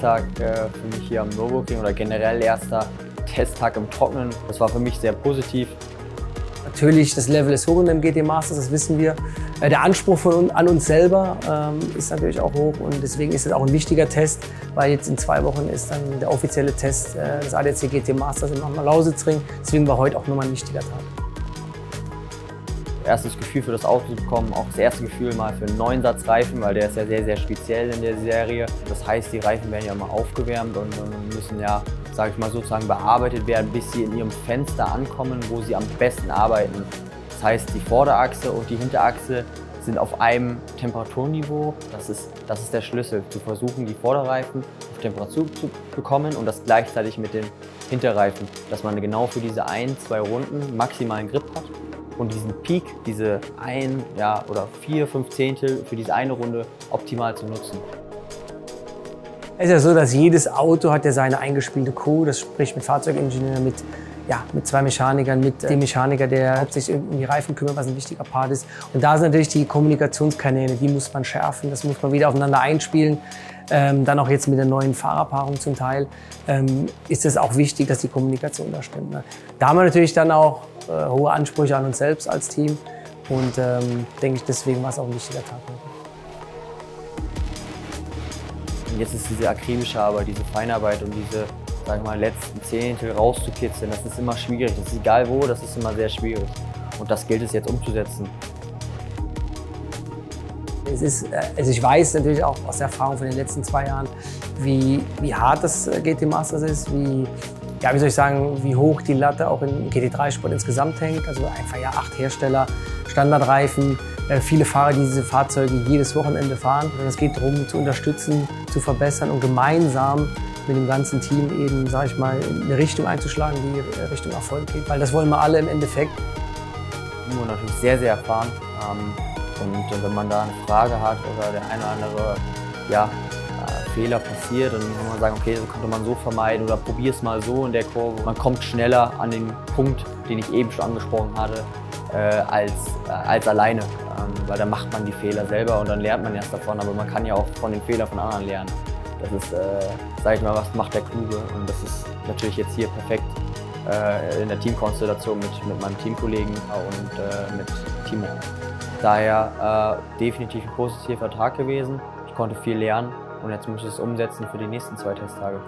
Testtag für mich hier am Nürburgring oder generell erster Testtag im Trockenen. Das war für mich sehr positiv. Natürlich, das Level ist hoch in dem GT Masters, das wissen wir. Der Anspruch an uns selber ist natürlich auch hoch und deswegen ist es auch ein wichtiger Test, weil jetzt in 2 Wochen ist dann der offizielle Test des ADC GT Masters im Lausitzring. Deswegen war heute auch nochmal ein wichtiger Tag. Erstes Gefühl für das Auto zu bekommen, auch das erste Gefühl mal für einen neuen Satz Reifen, weil der ist ja sehr, sehr speziell in der Serie. Das heißt, die Reifen werden ja mal aufgewärmt und müssen ja, sage ich mal, sozusagen bearbeitet werden, bis sie in ihrem Fenster ankommen, wo sie am besten arbeiten. Das heißt, die Vorderachse und die Hinterachse sind auf einem Temperaturniveau. Das ist der Schlüssel, zu versuchen, die Vorderreifen auf Temperatur zu bekommen und das gleichzeitig mit den Hinterreifen, dass man genau für diese 1, 2 Runden maximalen Grip hat. Und diesen Peak, diese 1 oder 4, 5 Zehntel für diese eine Runde optimal zu nutzen. Es ist ja so, dass jedes Auto hat ja seine eingespielte Crew, das spricht mit Fahrzeugingenieur, mit 2 Mechanikern, mit dem Mechaniker, der sich um die Reifen kümmert, was ein wichtiger Part ist. Und da sind natürlich die Kommunikationskanäle, die muss man schärfen, das muss man wieder aufeinander einspielen. Dann auch jetzt mit der neuen Fahrerpaarung zum Teil ist es auch wichtig, dass die Kommunikation da stimmt. Ne? Da haben wir natürlich dann auch hohe Ansprüche an uns selbst als Team und denke ich, deswegen war es auch ein wichtiger Tag. Und jetzt ist diese akribische Arbeit, diese Feinarbeit und diese, sag ich mal, letzten Zehntel rauszukitzeln, das ist immer schwierig, das ist egal wo, das ist immer sehr schwierig und das gilt es jetzt umzusetzen. Also ich weiß natürlich auch aus der Erfahrung von den letzten 2 Jahren, wie hart das GT Masters ist, wie soll ich sagen, wie hoch die Latte auch im GT3-Sport insgesamt hängt. Also einfach 8 Hersteller, Standardreifen, viele Fahrer, die diese Fahrzeuge jedes Wochenende fahren. Und es geht darum, zu unterstützen, zu verbessern und gemeinsam mit dem ganzen Team eben, sage ich mal, eine Richtung einzuschlagen, die Richtung Erfolg geht. Weil das wollen wir alle im Endeffekt. Nur natürlich sehr, sehr erfahren. Und wenn man da eine Frage hat oder der eine oder andere Fehler passiert, dann kann man sagen, okay, das könnte man so vermeiden oder probier es mal so in der Kurve. Man kommt schneller an den Punkt, den ich eben schon angesprochen hatte, als alleine, weil dann macht man die Fehler selber und dann lernt man erst davon, aber man kann ja auch von den Fehlern von anderen lernen. Das ist, sag ich mal, was macht der Kluge und das ist natürlich jetzt hier perfekt in der Teamkonstellation mit meinem Teamkollegen und mit Timo. Daher definitiv ein positiver Tag gewesen. Ich konnte viel lernen und jetzt muss ich es umsetzen für die nächsten 2 Testtage.